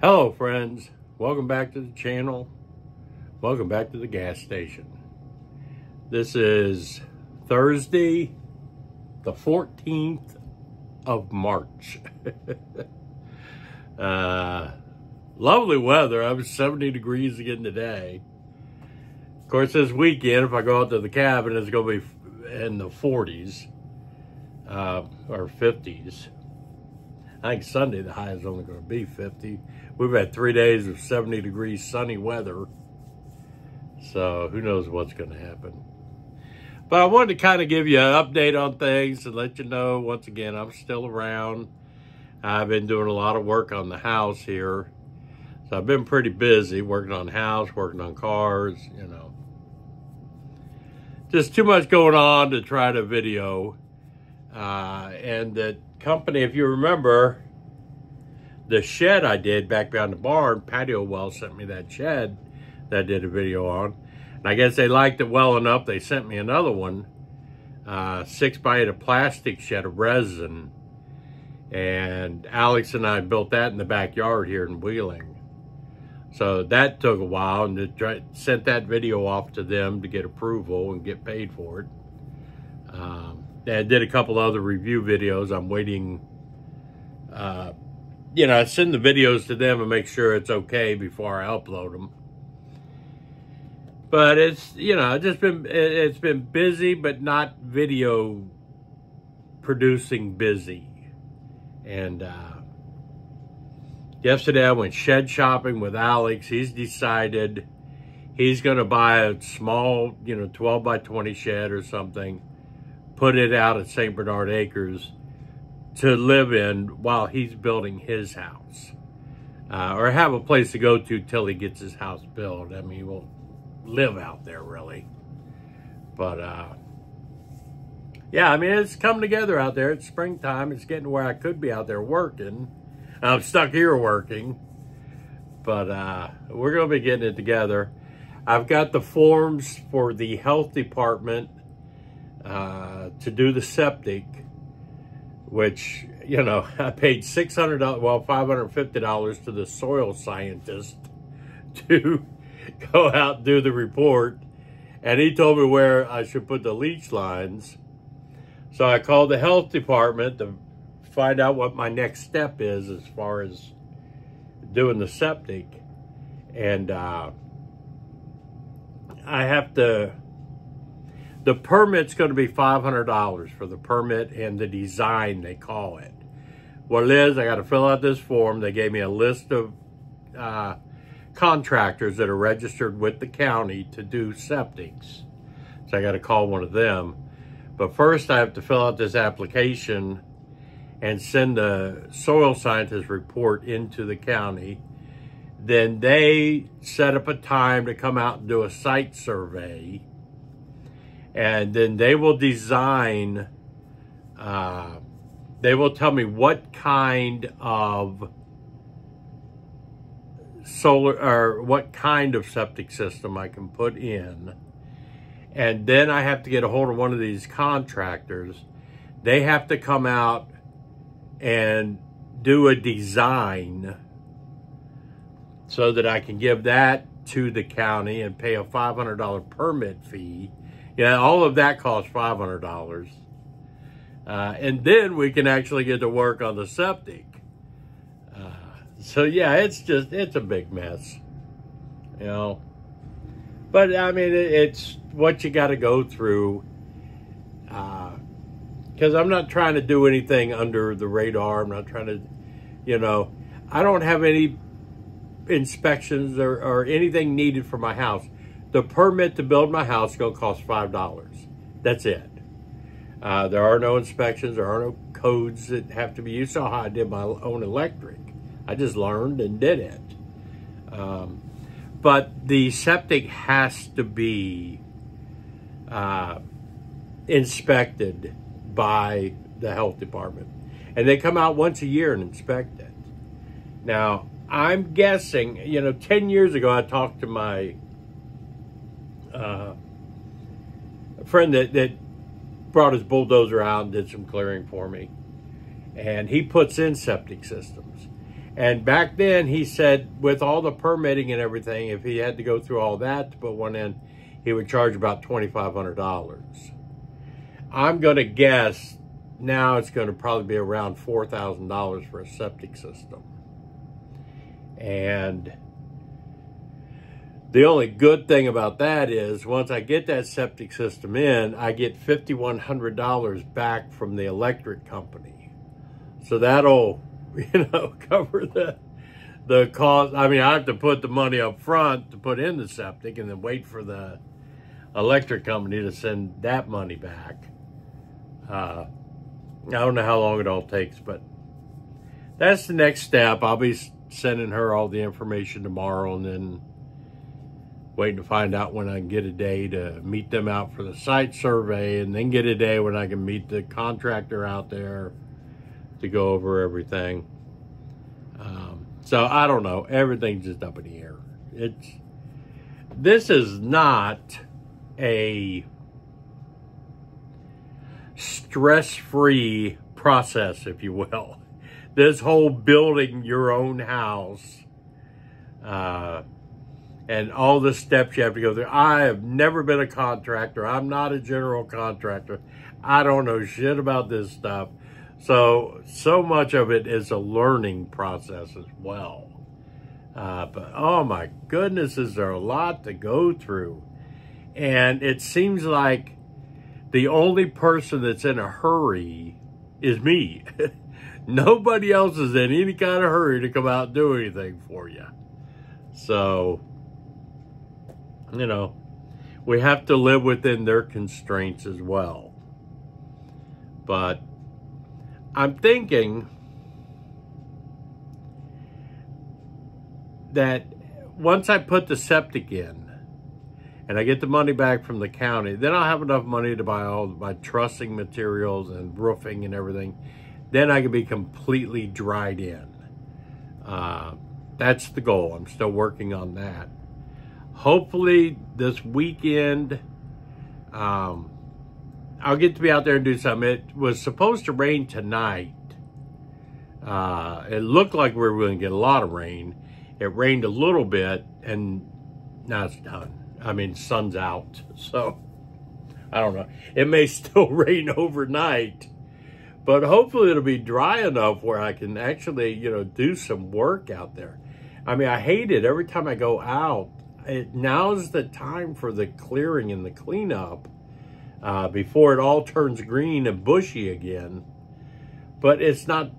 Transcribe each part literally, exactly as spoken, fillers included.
Hello friends, welcome back to the channel, welcome back to the gas station. This is Thursday the fourteenth of March. uh, lovely weather. I was seventy degrees again today. Of course this weekend if I go out to the cabin it's going to be in the forties uh, or fifties. I think Sunday the high is only going to be fifty. We've had three days of seventy degrees sunny weather. So who knows what's going to happen. But I wanted to kind of give you an update on things and let you know, once again, I'm still around. I've been doing a lot of work on the house here. So I've been pretty busy working on house, working on cars, you know. Just too much going on to try to video. Uh, and that company, if you remember, the shed I did back behind the barn, Patio Well sent me that shed that I did a video on. And I guess they liked it well enough, they sent me another one, uh, six by eight, a plastic shed of resin. And Alex and I built that in the backyard here in Wheeling. So that took a while, and to try, sent that video off to them to get approval and get paid for it. Um, I did a couple other review videos. I'm waiting, uh, you know, I send the videos to them and make sure it's okay before I upload them. But it's, you know, it's just been, it's been busy, but not video producing busy. And uh, yesterday I went shed shopping with Alex. He's decided he's going to buy a small, you know, twelve by twenty shed or something, put it out at Saint Bernard Acres to live in while he's building his house. Uh, or have a place to go to till he gets his house built. I mean, he won't live out there really. But, uh, yeah, I mean, it's come together out there. It's springtime. It's getting where I could be out there working. I'm stuck here working. But uh, we're going to be getting it together. I've got the forms for the health department Uh, to do the septic, which, you know, I paid six hundred dollars, well, five hundred fifty dollars to the soil scientist to go out and do the report. And he told me where I should put the leach lines. So I called the health department to find out what my next step is as far as doing the septic. And uh, I have to... The permit's going to be five hundred dollars for the permit and the design, they call it. What it is, I got to fill out this form. They gave me a list of uh, contractors that are registered with the county to do septics. So I got to call one of them. But first, I have to fill out this application and send the soil scientist report into the county. Then they set up a time to come out and do a site survey. And then they will design, uh, they will tell me what kind of solar, or what kind of septic system I can put in. And then I have to get a hold of one of these contractors. They have to come out and do a design so that I can give that to the county and pay a five hundred dollar permit fee. Yeah, all of that costs five hundred dollars. Uh, and then we can actually get to work on the septic. Uh, so, yeah, it's just, it's a big mess, you know. But, I mean, it, it's what you got to go through. Because uh, I'm not trying to do anything under the radar. I'm not trying to, you know, I don't have any inspections or, or anything needed for my house. The permit to build my house is going to cost five dollars. That's it. Uh, there are no inspections. There are no codes that have to be used. You saw how I did my own electric. I just learned and did it. Um, but the septic has to be uh, inspected by the health department. And they come out once a year and inspect it. Now, I'm guessing, you know, ten years ago I talked to my... Uh, a friend that, that brought his bulldozer out and did some clearing for me. And he puts in septic systems. And back then, he said, with all the permitting and everything, if he had to go through all that to put one in, he would charge about twenty-five hundred dollars. I'm going to guess now it's going to probably be around four thousand dollars for a septic system. And the only good thing about that is once I get that septic system in, I get fifty-one hundred dollars back from the electric company. So that'll, you know, cover the the cost. I mean, I have to put the money up front to put in the septic and then wait for the electric company to send that money back. Uh, I don't know how long it all takes, but that's the next step. I'll be sending her all the information tomorrow and then waiting to find out when I can get a day to meet them out for the site survey, and then get a day when I can meet the contractor out there to go over everything. Um, so I don't know, everything's just up in the air. It's, this is not a stress-free process, if you will. This whole building your own house uh, and all the steps you have to go through. I have never been a contractor. I'm not a general contractor. I don't know shit about this stuff. So, so much of it is a learning process as well. Uh, but, oh my goodness, is there a lot to go through. And it seems like the only person that's in a hurry is me. Nobody else is in any kind of hurry to come out and do anything for you. So, you know, we have to live within their constraints as well. But I'm thinking that once I put the septic in and I get the money back from the county, then I'll have enough money to buy all my trussing materials and roofing and everything. Then I can be completely dried in. Uh, that's the goal. I'm still working on that. Hopefully this weekend, um, I'll get to be out there and do something. It was supposed to rain tonight. Uh, it looked like we were going to get a lot of rain. It rained a little bit, and now it's done. I mean, sun's out, so I don't know. It may still rain overnight, but hopefully it'll be dry enough where I can actually, you know, do some work out there. I mean, I hate it every time I go out. It, now's the time for the clearing and the cleanup. Uh, before it all turns green and bushy again. But it's not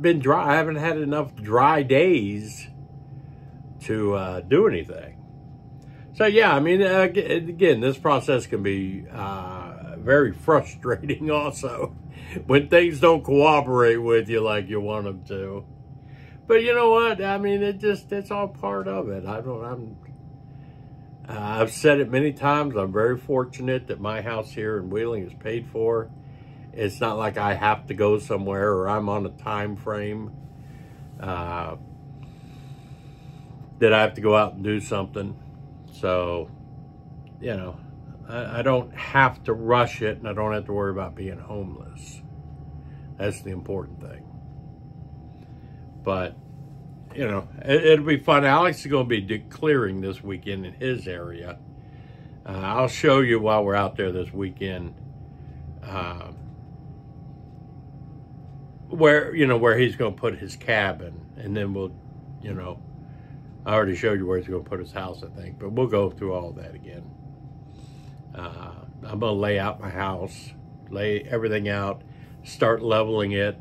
been dry. I haven't had enough dry days to uh, do anything. So yeah, I mean, uh, again, this process can be uh, very frustrating also when things don't cooperate with you like you want them to. But you know what? I mean, it just, it's all part of it. I don't, I'm... Uh, I've said it many times. I'm very fortunate that my house here in Wheeling is paid for. It's not like I have to go somewhere or I'm on a time frame uh, that I have to go out and do something. So, you know, I, I don't have to rush it, and I don't have to worry about being homeless. That's the important thing. But you know, it'll be fun. Alex is going to be clearing this weekend in his area. Uh, I'll show you while we're out there this weekend uh, where, you know, where he's going to put his cabin. And then we'll, you know, I already showed you where he's going to put his house, I think. But we'll go through all that again. Uh, I'm going to lay out my house, lay everything out, start leveling it.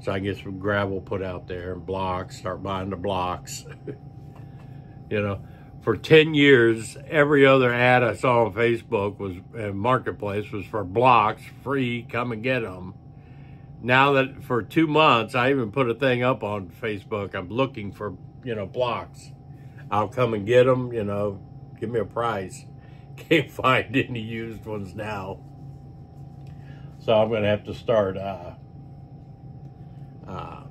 So I get some gravel put out there and blocks, start buying the blocks. You know, for ten years, every other ad I saw on Facebook was uh, Marketplace was for blocks, free, come and get them. Now that for two months, I even put a thing up on Facebook. I'm looking for, you know, blocks. I'll come and get them, you know, give me a price. Can't find any used ones now. So I'm going to have to start... Uh, Uh,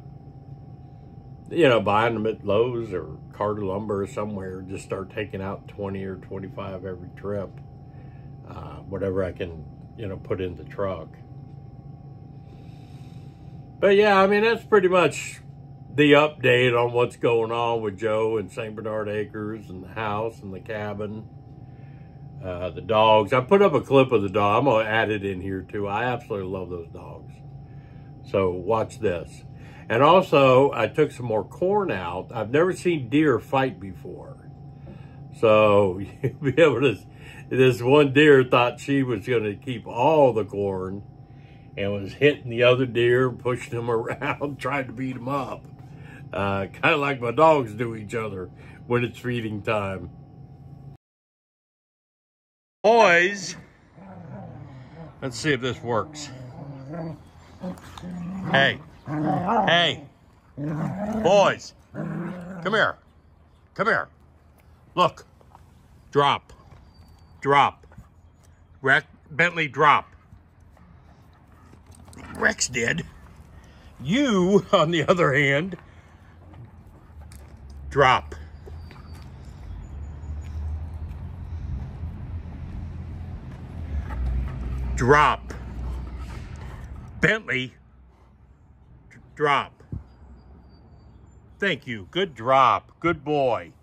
you know, buying them at Lowe's or Carter Lumber or somewhere, just start taking out twenty or twenty-five every trip, uh, whatever I can, you know, put in the truck. But yeah, I mean, that's pretty much the update on what's going on with Joe and Saint Bernard Acres and the house and the cabin, uh, the dogs. I put up a clip of the dog. I'm going to add it in here too. I absolutely love those dogs. So watch this. And also, I took some more corn out. I've never seen deer fight before. So you'll be able to, this one deer thought she was going to keep all the corn and was hitting the other deer, pushing them around, trying to beat them up. Uh, kind of like my dogs do each other when it's feeding time. Boys, let's see if this works. Hey. Hey, boys, come here, come here, look, drop, drop, Rex, Bentley, drop, Rex did, you, on the other hand, drop, drop, Bentley, drop. Thank you. Good drop. Good boy.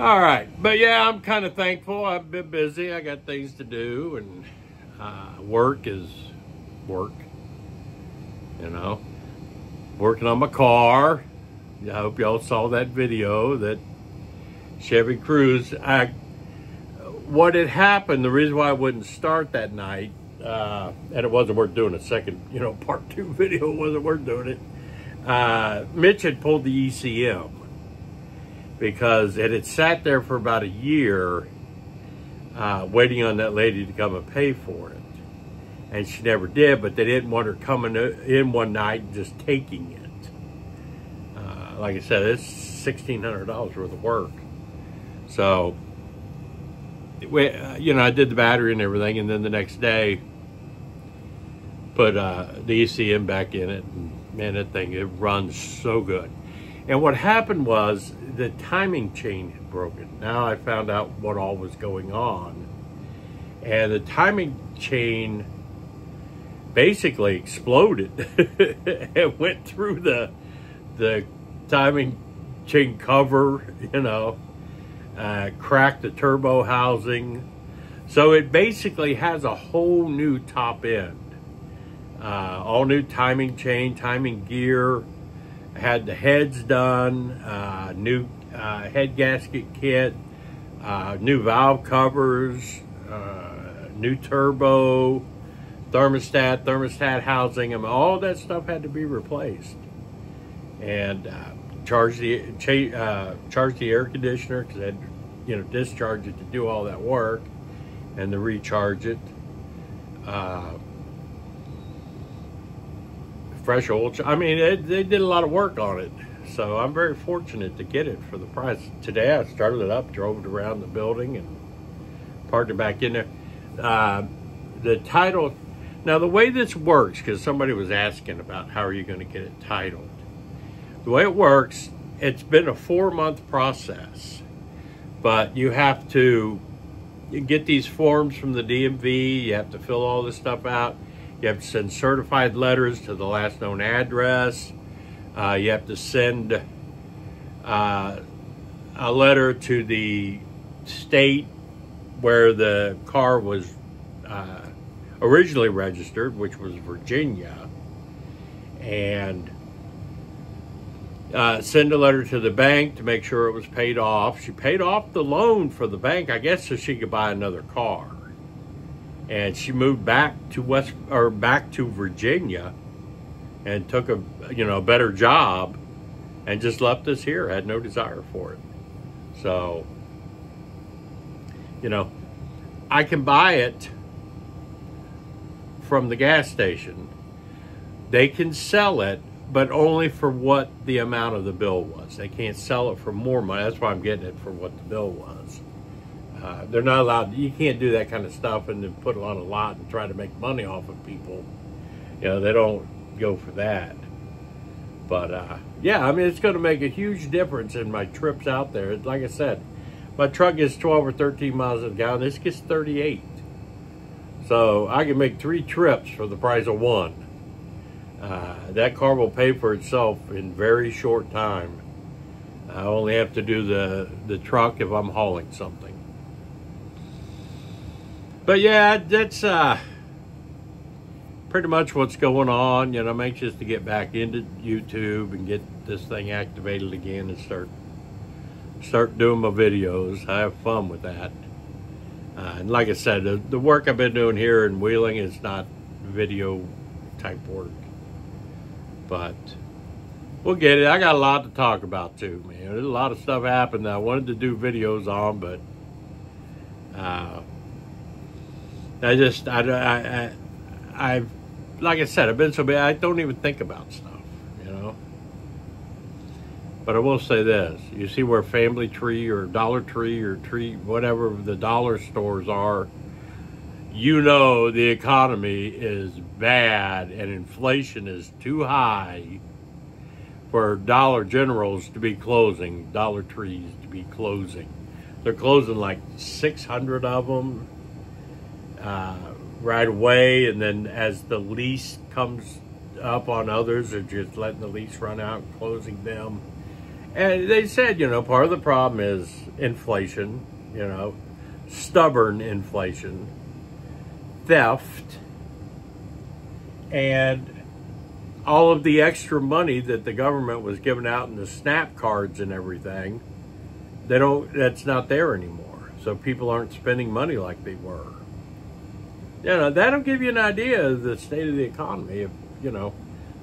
All right, but yeah, I'm kind of thankful. I've been busy. I got things to do, and uh, work is work, you know. Working on my car. I hope y'all saw that video, that Chevy Cruz. I, what had happened, the reason why I wouldn't start that night, uh, and it wasn't worth doing a second, you know, part two video, it wasn't worth doing it. Uh, Mitch had pulled the E C M because it had sat there for about a year uh, waiting on that lady to come and pay for it. And she never did, but they didn't want her coming in one night and just taking it. Uh, like I said, it's sixteen hundred dollars worth of work. So, we, uh, you know, I did the battery and everything, and then the next day, put uh, the E C M back in it, and man, that thing, it runs so good. And what happened was the timing chain had broken. Now I found out what all was going on. And the timing chain basically exploded and went through the, the timing chain cover, you know, uh, cracked the turbo housing. So it basically has a whole new top end. Uh, all new timing chain, timing gear, had the heads done, uh, new uh, head gasket kit, uh, new valve covers, uh, new turbo, thermostat, thermostat housing, I mean, all that stuff had to be replaced. And uh, charge the cha uh, charge the air conditioner, because I had to, you know, discharge it to do all that work and to recharge it. Uh, fresh oil. I mean, they, they did a lot of work on it. So I'm very fortunate to get it for the price. Today I started it up, drove it around the building, and parked it back in there. Uh, the title, now the way this works, because somebody was asking about how are you going to get it titled. The way it works, it's been a four month process, but you have to you get these forms from the D M V, you have to fill all this stuff out. You have to send certified letters to the last known address. Uh, you have to send uh, a letter to the state where the car was uh, originally registered, which was Virginia, and uh, send a letter to the bank to make sure it was paid off. She paid off the loan for the bank, I guess, so she could buy another car. And she moved back to West or back to Virginia, and took a you know a better job, and just left us here. Had no desire for it. So, you know, I can buy it from the gas station. They can sell it, but only for what the amount of the bill was. They can't sell it for more money. That's why I'm getting it for what the bill was. Uh, they're not allowed, you can't do that kind of stuff and then put it on a lot and try to make money off of people. You know, they don't go for that. But, uh, yeah, I mean, it's going to make a huge difference in my trips out there. Like I said, my truck gets twelve or thirteen miles a gallon. This gets thirty-eight. So I can make three trips for the price of one. Uh, that car will pay for itself in very short time. I only have to do the, the truck if I'm hauling something. But yeah, that's uh, pretty much what's going on. You know, I'm anxious to get back into YouTube and get this thing activated again and start start doing my videos. I have fun with that. Uh, and like I said, the, the work I've been doing here in Wheeling is not video type work. But we'll get it. I got a lot to talk about too, man. There's a lot of stuff happened that I wanted to do videos on, but... Uh, I just, I, I, I, I've, like I said, I've been so busy, I don't even think about stuff, you know. But I will say this, you see where Family Tree or Dollar Tree or Tree, whatever the dollar stores are, you know the economy is bad and inflation is too high for Dollar Generals to be closing, Dollar Trees to be closing. They're closing like six hundred of them. Uh, right away, and then as the lease comes up on others, they're just letting the lease run out, closing them, And they said, you know, part of the problem is inflation, you know, stubborn inflation, theft, and all of the extra money that the government was giving out in the SNAP cards and everything, they don't, that's not there anymore. So people aren't spending money like they were. You know, that'll give you an idea of the state of the economy. If, you know,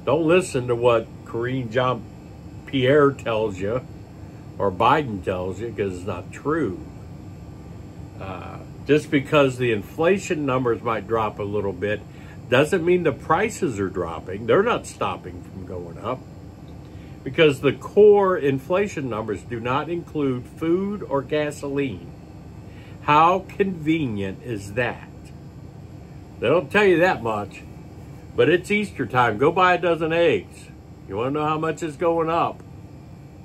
don't listen to what Karine Jean-Pierre tells you or Biden tells you, because it's not true. Uh, just because the inflation numbers might drop a little bit doesn't mean the prices are dropping. They're not stopping from going up, because the core inflation numbers do not include food or gasoline. How convenient is that? They don't tell you that much, but it's Easter time. Go buy a dozen eggs. You want to know how much is going up?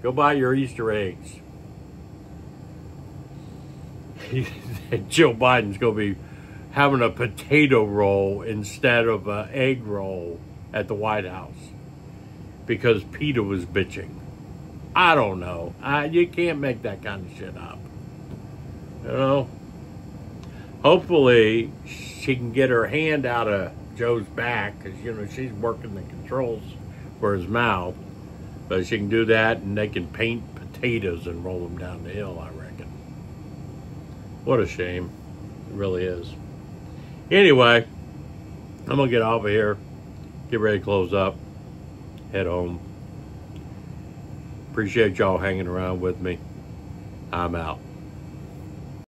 Go buy your Easter eggs. Joe Biden's going to be having a potato roll instead of an egg roll at the White House because PETA was bitching. I don't know. I, you can't make that kind of shit up. You know? Hopefully, she can get her hand out of Joe's back, because, you know, she's working the controls for his mouth. But she can do that, and they can paint potatoes and roll them down the hill, I reckon. What a shame. It really is. Anyway, I'm going to get off of here, get ready to close up, head home. Appreciate y'all hanging around with me. I'm out.